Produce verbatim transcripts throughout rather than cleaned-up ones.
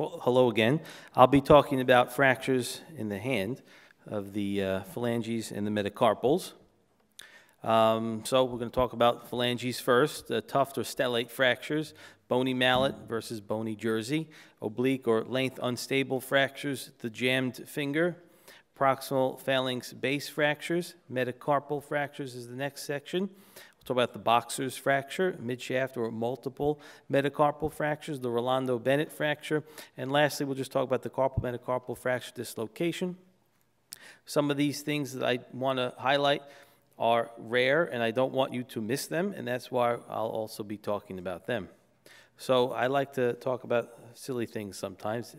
Well, hello again. I'll be talking about fractures in the hand of the uh, phalanges and the metacarpals. Um, so we're going to talk about phalanges first, uh, tuft or stellate fractures, bony mallet versus bony jersey, oblique or length unstable fractures, the jammed finger, proximal phalanx base fractures, metacarpal fractures is the next section. We'll talk about the Boxer's fracture, midshaft or multiple metacarpal fractures, the Rolando Bennett fracture, and lastly we'll just talk about the carpal metacarpal fracture dislocation. Some of these things that I want to highlight are rare, and I don't want you to miss them, and that's why I'll also be talking about them. So I like to talk about silly things sometimes.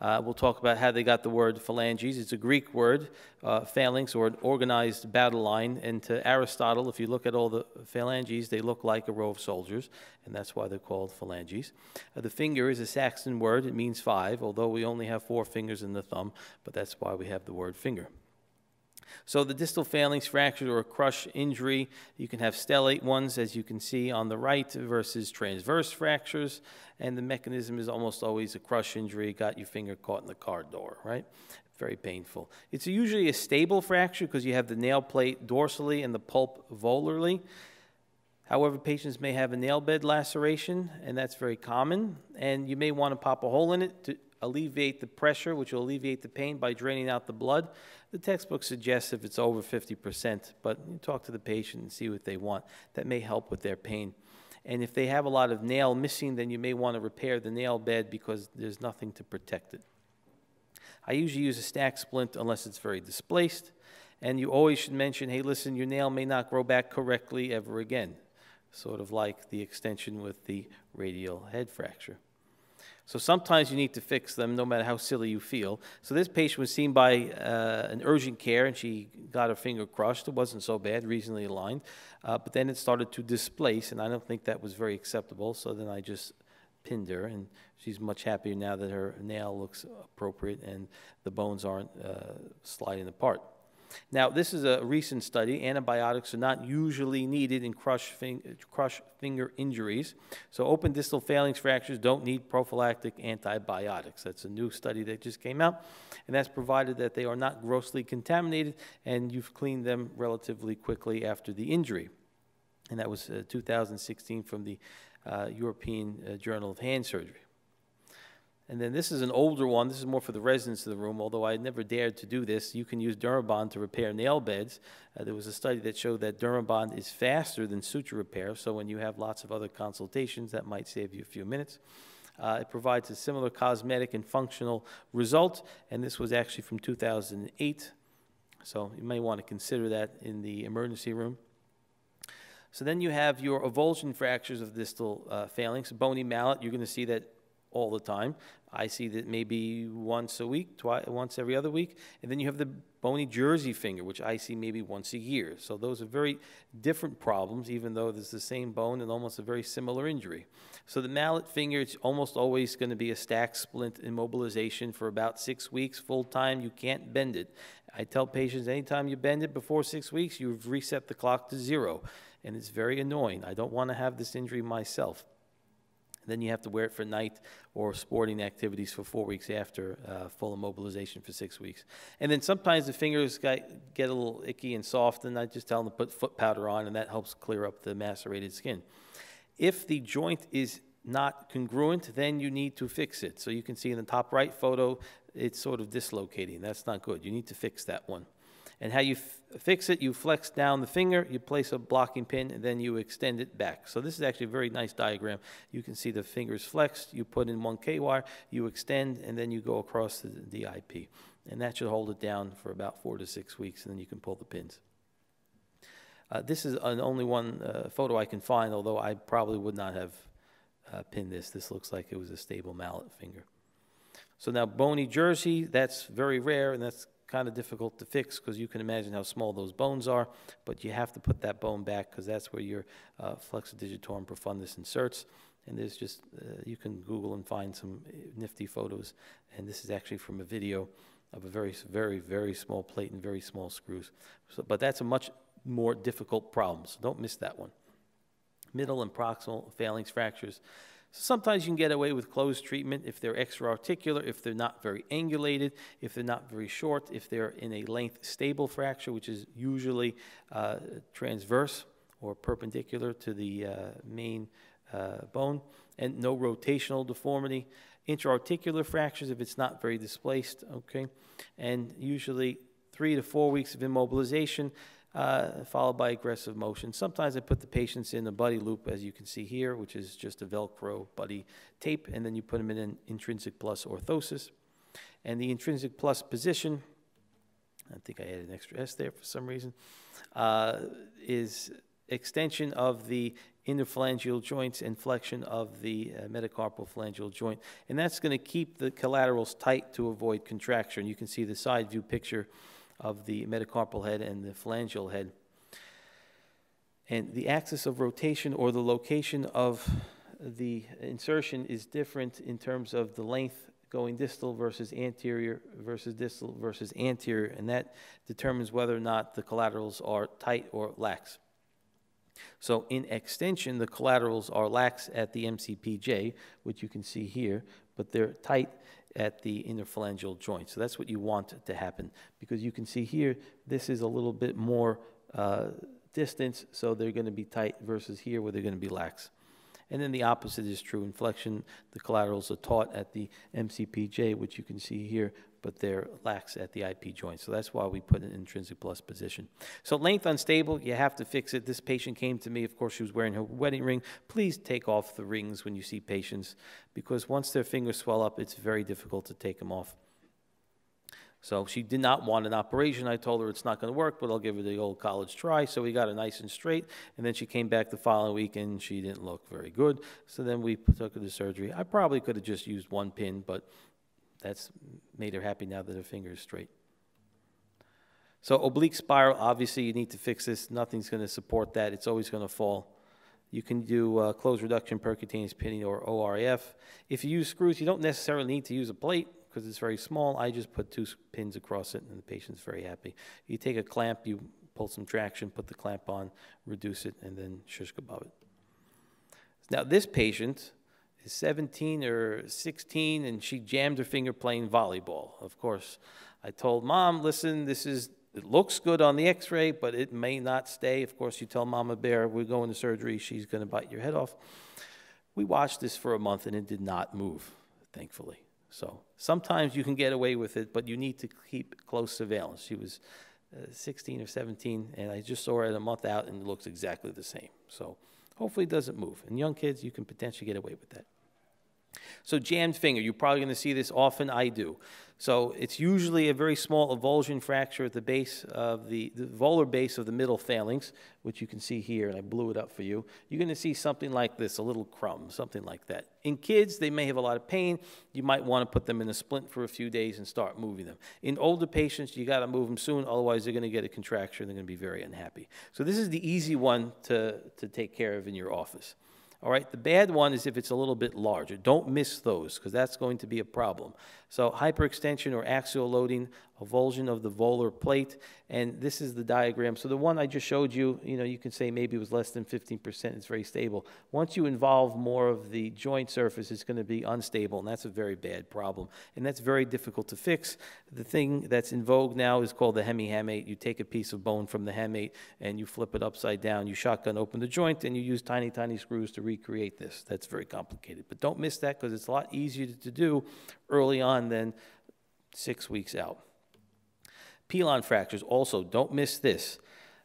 Uh, we'll talk about how they got the word phalanges. It's a Greek word, uh, phalanx, or an organized battle line. And to Aristotle, if you look at all the phalanges, they look like a row of soldiers, and that's why they're called phalanges. Uh, the finger is a Saxon word. It means five, although we only have four fingers in the thumb, but that's why we have the word finger. So the distal phalanx fracture or a crush injury, you can have stellate ones, as you can see on the right, versus transverse fractures, and the mechanism is almost always a crush injury, got your finger caught in the car door, right? Very painful. It's usually a stable fracture because you have the nail plate dorsally and the pulp volarly. However, patients may have a nail bed laceration, and that's very common, and you may want to pop a hole in it to alleviate the pressure, which will alleviate the pain by draining out the blood. The textbook suggests if it's over fifty percent, but you talk to the patient and see what they want. That may help with their pain. And if they have a lot of nail missing, then you may want to repair the nail bed because there's nothing to protect it. I usually use a stack splint unless it's very displaced. And you always should mention, hey, listen, your nail may not grow back correctly ever again, sort of like the extension with the radial head fracture. So sometimes you need to fix them, no matter how silly you feel. So this patient was seen by uh, an urgent care, and she got her finger crushed. It wasn't so bad, reasonably aligned. Uh, but then it started to displace, and I don't think that was very acceptable. So then I just pinned her, and she's much happier now that her nail looks appropriate and the bones aren't uh, sliding apart. Now, this is a recent study. Antibiotics are not usually needed in crush, fin crush finger injuries. So open distal phalanx fractures don't need prophylactic antibiotics. That's a new study that just came out. And that's provided that they are not grossly contaminated and you've cleaned them relatively quickly after the injury. And that was uh, two thousand sixteen from the uh, European uh, Journal of Hand Surgery. And then this is an older one. This is more for the residents of the room, although I never dared to do this. You can use Dermabond to repair nail beds. Uh, there was a study that showed that Dermabond is faster than suture repair, so when you have lots of other consultations, that might save you a few minutes. Uh, it provides a similar cosmetic and functional result, and this was actually from two thousand eight. So you may want to consider that in the emergency room. So then you have your avulsion fractures of distal uh, phalanx, bony mallet. You're going to see that all the time. I see that maybe once a week, twice, once every other week. And then you have the bony jersey finger, which I see maybe once a year. So those are very different problems, even though there's the same bone and almost a very similar injury. So the mallet finger, it's almost always going to be a stack splint immobilization for about six weeks full time. You can't bend it. I tell patients anytime you bend it before six weeks, you've reset the clock to zero. And it's very annoying. I don't want to have this injury myself. Then you have to wear it for night or sporting activities for four weeks after uh, full immobilization for six weeks. And then sometimes the fingers get a little icky and soft, and I just tell them to put foot powder on, and that helps clear up the macerated skin. If the joint is not congruent, then you need to fix it. So you can see in the top right photo, it's sort of dislocating. That's not good. You need to fix that one. And how you f fix it, you flex down the finger, you place a blocking pin, and then you extend it back. So this is actually a very nice diagram. You can see the fingers flexed, you put in one K-wire, you extend, and then you go across the, the I P. And that should hold it down for about four to six weeks, and then you can pull the pins. Uh, this is an only one uh, photo I can find, although I probably would not have uh, pinned this. This looks like it was a stable mallet finger. So now bony jersey, that's very rare, and that's kind of difficult to fix because you can imagine how small those bones are, but you have to put that bone back because that's where your uh, flexor digitorum profundus inserts. And there's just, uh, you can Google and find some nifty photos. And this is actually from a video of a very, very, very small plate and very small screws. So, but that's a much more difficult problem, so don't miss that one. Middle and proximal phalanx fractures. Sometimes you can get away with closed treatment if they're extra articular, if they're not very angulated, if they're not very short, if they're in a length stable fracture, which is usually uh, transverse or perpendicular to the uh, main uh, bone, and no rotational deformity. Intra-articular fractures if it's not very displaced, okay? And usually three to four weeks of immobilization Uh, followed by aggressive motion. Sometimes I put the patients in a buddy loop, as you can see here, which is just a Velcro buddy tape, and then you put them in an intrinsic plus orthosis. And the intrinsic plus position, I think I added an extra S there for some reason, uh, is extension of the interphalangeal joints and flexion of the uh, metacarpophalangeal joint. And that's going to keep the collaterals tight to avoid contraction. You can see the side view picture of the metacarpal head and the phalangeal head. And the axis of rotation or the location of the insertion is different in terms of the length going distal versus anterior versus distal versus anterior, and that determines whether or not the collaterals are tight or lax. So in extension, the collaterals are lax at the M C P J, which you can see here, but they're tight at the interphalangeal joint. So that's what you want to happen, because you can see here, this is a little bit more uh, distance, so they're going to be tight versus here where they're going to be lax. And then the opposite is true. In flexion, the collaterals are taut at the M C P J, which you can see here, but they're lax at the I P joint. So that's why we put an intrinsic plus position. So length unstable, you have to fix it. This patient came to me. Of course, she was wearing her wedding ring. Please take off the rings when you see patients, because once their fingers swell up, it's very difficult to take them off. So she did not want an operation. I told her it's not going to work, but I'll give her the old college try. So we got her nice and straight, and then she came back the following week, and she didn't look very good. So then we took her to surgery. I probably could have just used one pin, but that's made her happy now that her finger is straight. So oblique spiral, obviously you need to fix this. Nothing's going to support that. It's always going to fall. You can do uh, closed reduction, percutaneous pinning, or O R F. If you use screws, you don't necessarily need to use a plate, because it's very small. I just put two pins across it, and the patient's very happy. You take a clamp, you pull some traction, put the clamp on, reduce it, and then shish kebab it. Now, this patient is seventeen or sixteen, and she jammed her finger playing volleyball. Of course, I told Mom, listen, this is, it looks good on the x-ray, but it may not stay. Of course, you tell Mama Bear, we're going to surgery, she's going to bite your head off. We watched this for a month, and it did not move, thankfully. So sometimes you can get away with it, but you need to keep close surveillance. She was uh, sixteen or seventeen, and I just saw her at a month out, and it looks exactly the same. So hopefully it doesn't move. And young kids, you can potentially get away with that. So jammed finger, you're probably going to see this often. I do. So it's usually a very small avulsion fracture at the base of the, the volar base of the middle phalanx, which you can see here, and I blew it up for you. You're going to see something like this, a little crumb, something like that. In kids, they may have a lot of pain. You might want to put them in a splint for a few days and start moving them. In older patients, you got to move them soon, otherwise they're going to get a contracture and they're going to be very unhappy. So this is the easy one to, to take care of in your office. All right, the bad one is if it's a little bit larger. Don't miss those, because that's going to be a problem. So hyperextension or axial loading, avulsion of the volar plate, and this is the diagram. So the one I just showed you, you know, you can say maybe it was less than fifteen percent, it's very stable. Once you involve more of the joint surface, it's going to be unstable, and that's a very bad problem. And that's very difficult to fix. The thing that's in vogue now is called the hemihamate. You take a piece of bone from the hamate, and you flip it upside down. You shotgun open the joint, and you use tiny, tiny screws to recreate this. That's very complicated, but don't miss that, because it's a lot easier to do early on than six weeks out. Pilon fractures also, don't miss this.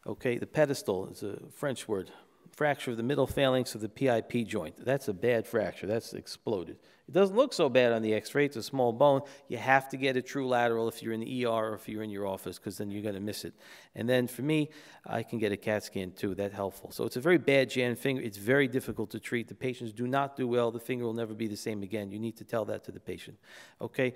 Okay, the pedestal is a French word. Fracture of the middle phalanx of the P I P joint. That's a bad fracture. That's exploded. It doesn't look so bad on the x-ray. It's a small bone. You have to get a true lateral if you're in the E R or if you're in your office, because then you're going to miss it. And then for me, I can get a CAT scan too. That's helpful. So it's a very bad jammed finger. It's very difficult to treat. The patients do not do well. The finger will never be the same again. You need to tell that to the patient. Okay,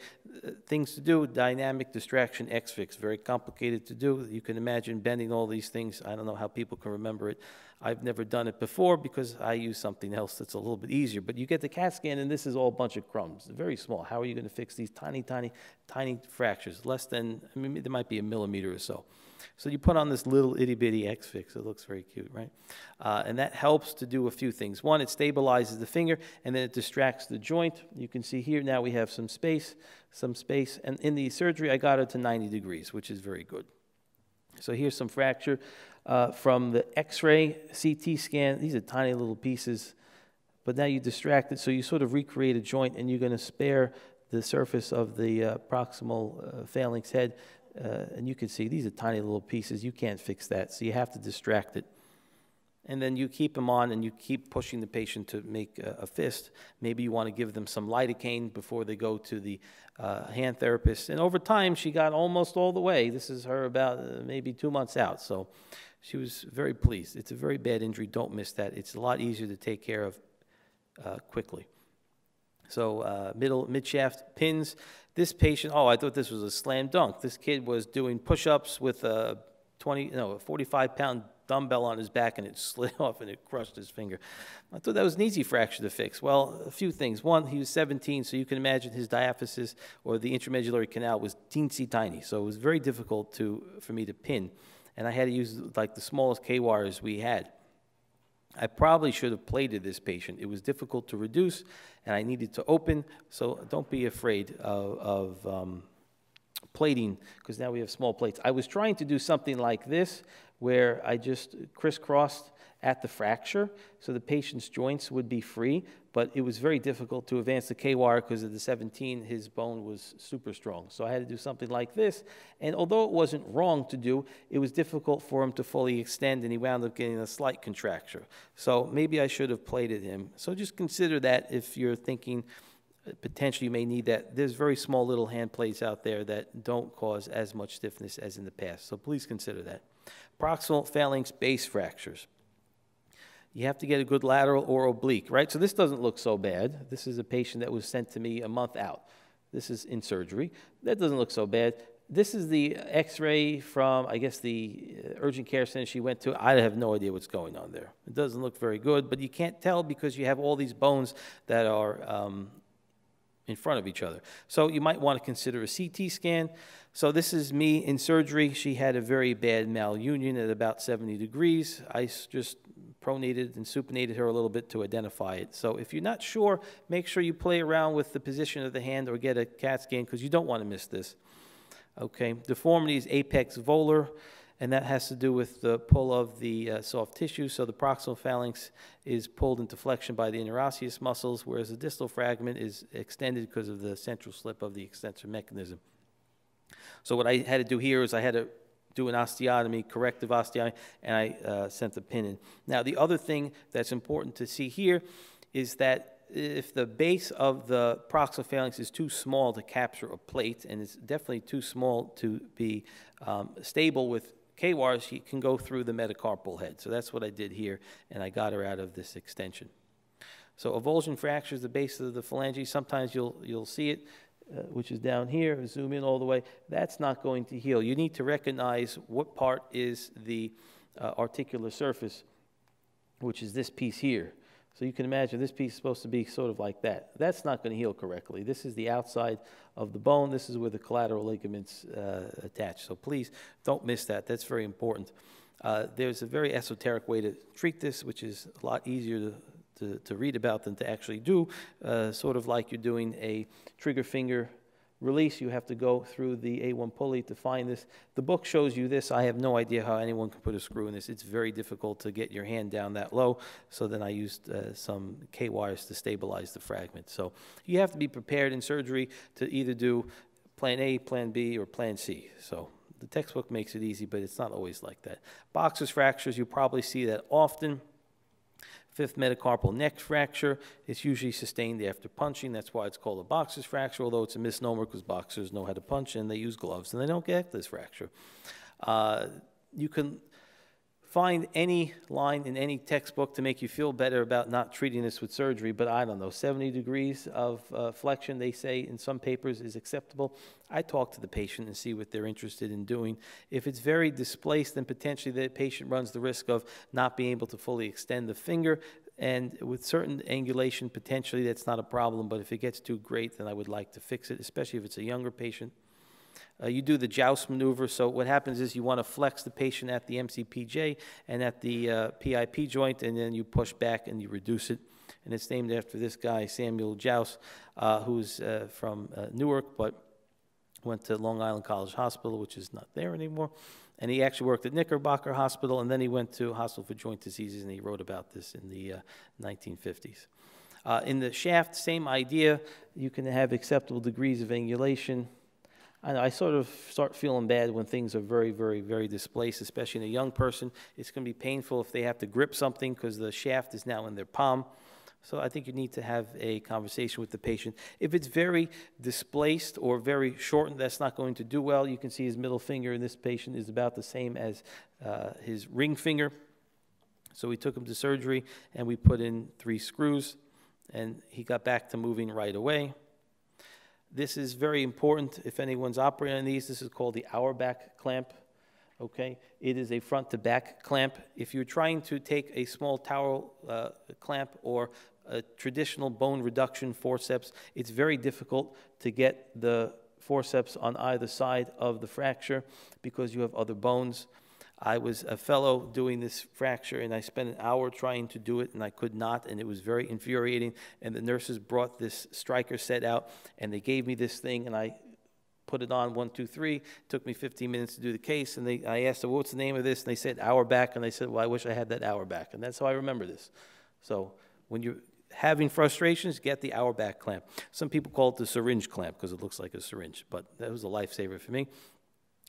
things to do, dynamic distraction X-Fix. Very complicated to do. You can imagine bending all these things. I don't know how people can remember it. I've never done it before because I use something else that's a little bit easier. But you get the CAT scan, and this is all a bunch of crumbs. Very small. How are you going to fix these tiny, tiny, tiny fractures? Less than, I mean, there might be a millimeter or so. So you put on this little itty-bitty X-Fix. It looks very cute, right? Uh, and that helps to do a few things. One, it stabilizes the finger, and then it distracts the joint. You can see here now we have some space, some space. And in the surgery, I got it to ninety degrees, which is very good. So here's some fracture uh, from the X-ray, C T scan. These are tiny little pieces, but now you distract it. So you sort of recreate a joint, and you're going to spare the surface of the uh, proximal uh, phalanx head. Uh, and you can see these are tiny little pieces. You can't fix that, so you have to distract it. And then you keep them on, and you keep pushing the patient to make a, a fist. Maybe you want to give them some lidocaine before they go to the uh, hand therapist. And over time, she got almost all the way. This is her about uh, maybe two months out. So she was very pleased. It's a very bad injury. Don't miss that. It's a lot easier to take care of uh, quickly. So uh, middle midshaft pins. This patient, oh, I thought this was a slam dunk. This kid was doing push-ups with a twenty, no, a forty-five-pound dumbbell on his back, and it slid off and it crushed his finger. I thought that was an easy fracture to fix. Well, a few things. One, he was seventeen, so you can imagine his diaphysis or the intramedullary canal was teensy tiny, so it was very difficult to, for me to pin, and I had to use like the smallest K-wires we had. I probably should have plated this patient. It was difficult to reduce, and I needed to open, so don't be afraid of, of um, plating, because now we have small plates. I was trying to do something like this, where I just crisscrossed at the fracture, so the patient's joints would be free, but it was very difficult to advance the K-wire because of the seventeen, his bone was super strong. So I had to do something like this, and although it wasn't wrong to do, it was difficult for him to fully extend, and he wound up getting a slight contracture. So maybe I should have plated him. So just consider that if you're thinking potentially you may need that. There's very small little hand plates out there that don't cause as much stiffness as in the past, so please consider that. Proximal phalanx base fractures. You have to get a good lateral or oblique, right? So this doesn't look so bad. This is a patient that was sent to me a month out. This is in surgery. That doesn't look so bad. This is the X-ray from, I guess, the urgent care center she went to. I have no idea what's going on there. It doesn't look very good, but you can't tell because you have all these bones that are um, in front of each other. So you might want to consider a C T scan. So this is me in surgery. She had a very bad malunion at about seventy degrees. I just pronated and supinated her a little bit to identify it. So if you're not sure, make sure you play around with the position of the hand or get a CAT scan because you don't want to miss this. Okay, deformity is apex volar, and that has to do with the pull of the uh, soft tissue. So the proximal phalanx is pulled into flexion by the interosseous muscles, whereas the distal fragment is extended because of the central slip of the extensor mechanism. So what I had to do here is I had to do an osteotomy, corrective osteotomy, and I uh, sent the pin in. Now, the other thing that's important to see here is that if the base of the proximal phalanx is too small to capture a plate, and it's definitely too small to be um, stable with K-wires, she can go through the metacarpal head. So that's what I did here, and I got her out of this extension. So avulsion fractures, the base of the phalanges, sometimes you'll, you'll see it. Uh, which is down here, zoom in all the way, that's not going to heal. You need to recognize what part is the uh, articular surface, which is this piece here. So you can imagine this piece is supposed to be sort of like that. That's not going to heal correctly. This is the outside of the bone. This is where the collateral ligaments uh, attach. So please don't miss that. That's very important. Uh, there's a very esoteric way to treat this, which is a lot easier to To, to read about than to actually do, uh, sort of like you're doing a trigger finger release. You have to go through the A one pulley to find this. The book shows you this. I have no idea how anyone can put a screw in this. It's very difficult to get your hand down that low, so then I used uh, some K-wires to stabilize the fragment. So you have to be prepared in surgery to either do plan A, plan B, or plan C. So the textbook makes it easy, but it's not always like that. Boxer's fractures, you probably see that often. Fifth metacarpal neck fracture, it's usually sustained after punching. That's why it's called a boxer's fracture, although it's a misnomer because boxers know how to punch and they use gloves and they don't get this fracture. Uh, you can Find any line in any textbook to make you feel better about not treating this with surgery, but I don't know, seventy degrees of uh, flexion, they say in some papers, is acceptable. I talk to the patient and see what they're interested in doing. If it's very displaced, then potentially the patient runs the risk of not being able to fully extend the finger. And with certain angulation, potentially that's not a problem, but if it gets too great, then I would like to fix it, especially if it's a younger patient. Uh, you do the joust maneuver, so what happens is you want to flex the patient at the M C P J and at the uh, P I P joint, and then you push back and you reduce it. And it's named after this guy, Samuel Joust, uh, who's uh, from uh, Newark, but went to Long Island College Hospital, which is not there anymore. And he actually worked at Knickerbocker Hospital, and then he went to Hospital for Joint Diseases, and he wrote about this in the uh, nineteen fifties. Uh, in the shaft, same idea. You can have acceptable degrees of angulation. I know, I sort of start feeling bad when things are very, very, very displaced, especially in a young person. It's going to be painful if they have to grip something because the shaft is now in their palm. So I think you need to have a conversation with the patient. If it's very displaced or very shortened, that's not going to do well. You can see his middle finger in this patient is about the same as uh, his ring finger. So we took him to surgery, and we put in three screws, and he got back to moving right away. This is very important if anyone's operating on these. This is called the hour back clamp. Okay, it is a front-to-back clamp. If you're trying to take a small towel uh, clamp or a traditional bone reduction forceps, it's very difficult to get the forceps on either side of the fracture because you have other bones. I was a fellow doing this fracture, and I spent an hour trying to do it, and I could not, and it was very infuriating. And the nurses brought this striker set out, and they gave me this thing, and I put it on, one, two, three. It took me fifteen minutes to do the case, and they, I asked them, what's the name of this? And they said, hour back, and I said, well, I wish I had that hour back, and that's how I remember this. So when you're having frustrations, get the hour back clamp. Some people call it the syringe clamp because it looks like a syringe, but that was a lifesaver for me.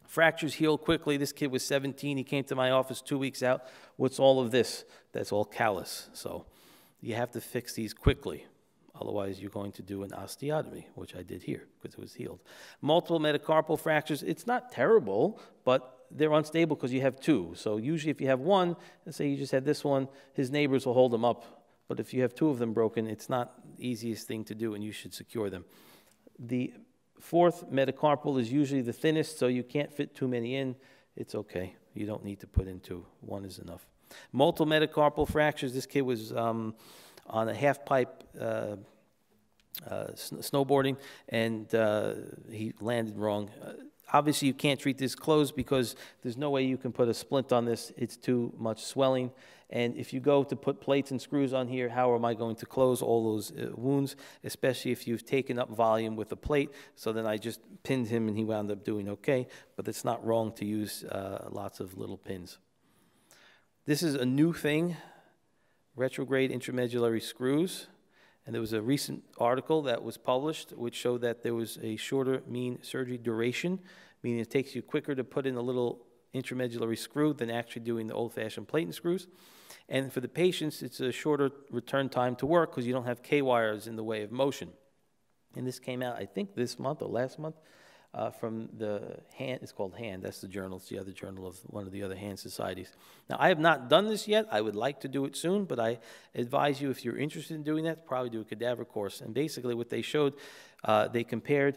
Fractures heal quickly. This kid was seventeen. He came to my office two weeks out. What's all of this? That's all callus. So you have to fix these quickly. Otherwise, you're going to do an osteotomy, which I did here because it was healed. Multiple metacarpal fractures. It's not terrible, but they're unstable because you have two. So usually if you have one, let's say you just had this one, his neighbors will hold them up. But if you have two of them broken, it's not the easiest thing to do, and you should secure them. The fourth metacarpal is usually the thinnest, so you can't fit too many in. It's okay. You don't need to put in two. One is enough. Multiple metacarpal fractures. This kid was um, on a half-pipe uh, uh, sn snowboarding, and uh, he landed wrong. Uh, obviously, you can't treat this closed because there's no way you can put a splint on this. It's too much swelling. And if you go to put plates and screws on here, how am I going to close all those uh, wounds, especially if you've taken up volume with a plate? So then I just pinned him, and he wound up doing okay. But it's not wrong to use uh, lots of little pins. This is a new thing, retrograde intramedullary screws. And there was a recent article that was published which showed that there was a shorter mean surgery duration, meaning it takes you quicker to put in a little intramedullary screw than actually doing the old-fashioned plate and screws. And for the patients, it's a shorter return time to work because you don't have K wires in the way of motion. And this came out, I think, this month or last month uh, from the Hand. It's called Hand. That's the journal. It's the other journal of one of the other hand societies. Now, I have not done this yet. I would like to do it soon, but I advise you, if you're interested in doing that, probably do a cadaver course. And basically what they showed, uh, they compared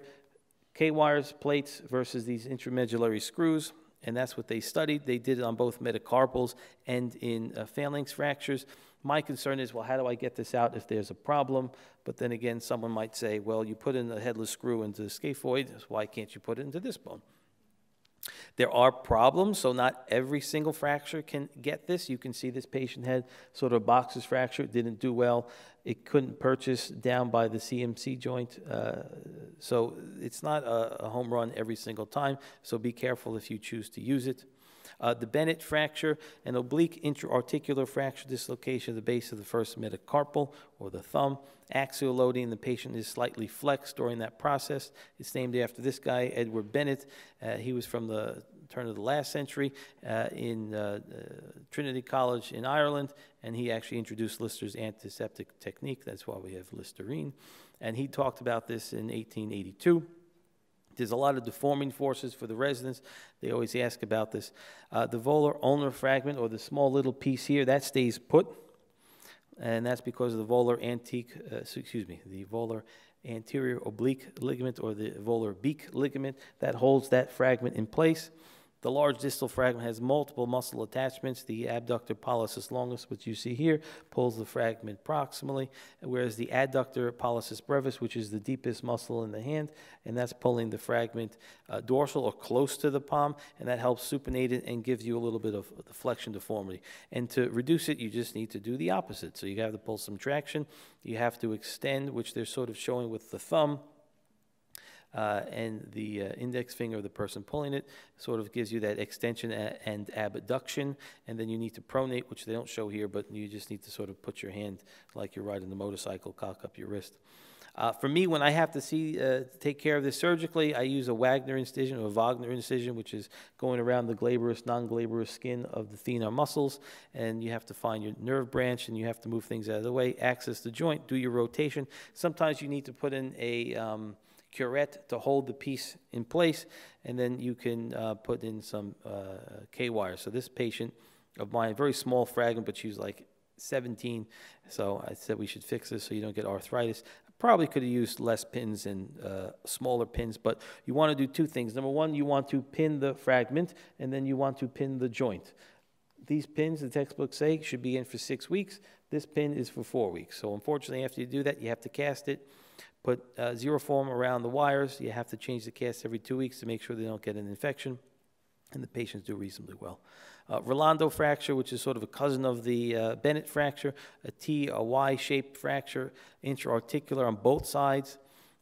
K wires, plates, versus these intramedullary screws. And that's what they studied. They did it on both metacarpals and in uh, phalanx fractures. My concern is, well, how do I get this out if there's a problem? But then again, someone might say, well, you put in a headless screw into the scaphoid. Why can't you put it into this bone? There are problems, so not every single fracture can get this. You can see this patient had sort of a Boxer's fracture. It didn't do well. It couldn't purchase down by the C M C joint. Uh, so it's not a, a home run every single time, so be careful if you choose to use it. Uh, the Bennett fracture, an oblique intra-articular fracture dislocation at the base of the first metacarpal, or the thumb. Axial loading, the patient is slightly flexed during that process. It's named after this guy, Edward Bennett. Uh, he was from the turn of the last century uh, in uh, uh, Trinity College in Ireland, and he actually introduced Lister's antiseptic technique. That's why we have Listerine. And he talked about this in eighteen eighty-two. There's a lot of deforming forces for the residents. They always ask about this. Uh, the volar ulnar fragment, or the small little piece here, that stays put. And that's because of the volar antique, uh, excuse me, the volar anterior oblique ligament, or the volar beak ligament that holds that fragment in place. The large distal fragment has multiple muscle attachments. The abductor pollicis longus, which you see here, pulls the fragment proximally, whereas the adductor pollicis brevis, which is the deepest muscle in the hand, and that's pulling the fragment uh, dorsal or close to the palm, and that helps supinate it and gives you a little bit of flexion deformity. And to reduce it, you just need to do the opposite. So you have to pull some traction. You have to extend, which they're sort of showing with the thumb. Uh, and the uh, index finger of the person pulling it sort of gives you that extension and abduction. And then you need to pronate, which they don't show here, but you just need to sort of put your hand like you're riding the motorcycle, cock up your wrist. Uh, for me, when I have to see, uh, take care of this surgically, I use a Wagner incision or a Wagner incision, which is going around the glabrous, non-glabrous skin of the thenar muscles. And you have to find your nerve branch, and you have to move things out of the way, access the joint, do your rotation. Sometimes you need to put in a... Um, curette to hold the piece in place, and then you can uh, put in some uh, K-wires. So this patient of mine, very small fragment, but she was like seventeen, so I said we should fix this so you don't get arthritis. I probably could have used less pins and uh, smaller pins, but you want to do two things. Number one, you want to pin the fragment, and then you want to pin the joint. These pins, the textbooks say, should be in for six weeks. This pin is for four weeks. So unfortunately, after you do that, you have to cast it. Put uh, xeriform around the wires. You have to change the cast every two weeks to make sure they don't get an infection, and the patients do reasonably well. Uh, Rolando fracture, which is sort of a cousin of the uh, Bennett fracture, a T, a Y-shaped fracture, intra-articular on both sides.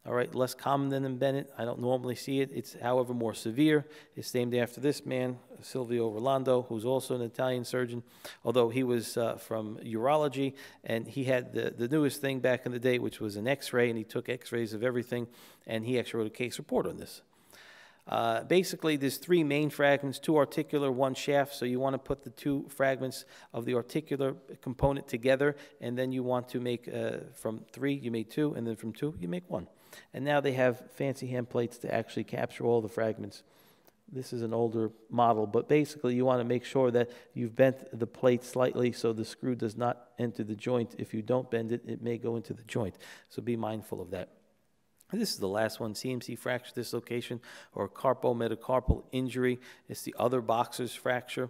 All right, less common than in Bennett. I don't normally see it. It's, however, more severe. It's named after this man, Silvio Rolando, who's also an Italian surgeon, although he was uh, from urology, and he had the, the newest thing back in the day, which was an X-ray, and he took X-rays of everything, and he actually wrote a case report on this. Uh, basically, there's three main fragments, two articular, one shaft, so you want to put the two fragments of the articular component together, and then you want to make, uh, from three, you make two, and then from two, you make one. And now they have fancy hand plates to actually capture all the fragments. This is an older model, but basically you want to make sure that you've bent the plate slightly so the screw does not enter the joint. If you don't bend it, it may go into the joint, so be mindful of that. This is the last one, C M C fracture dislocation or carpal metacarpal injury. It's the other Boxer's fracture.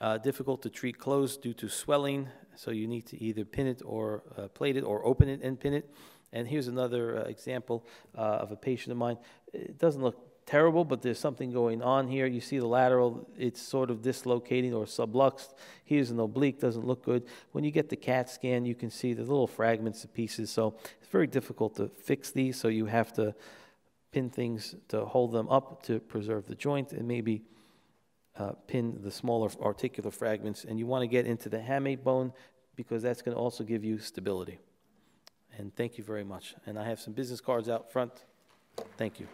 Uh, difficult to treat closed due to swelling, so you need to either pin it or uh, plate it or open it and pin it. And here's another uh, example uh, of a patient of mine. It doesn't look terrible, but there's something going on here. You see the lateral, it's sort of dislocating or subluxed. Here's an oblique, doesn't look good. When you get the CAT scan, you can see the little fragments and pieces. So it's very difficult to fix these, so you have to pin things to hold them up to preserve the joint, and maybe uh, pin the smaller articular fragments. And you want to get into the hamate bone because that's going to also give you stability. And thank you very much. And I have some business cards out front. Thank you.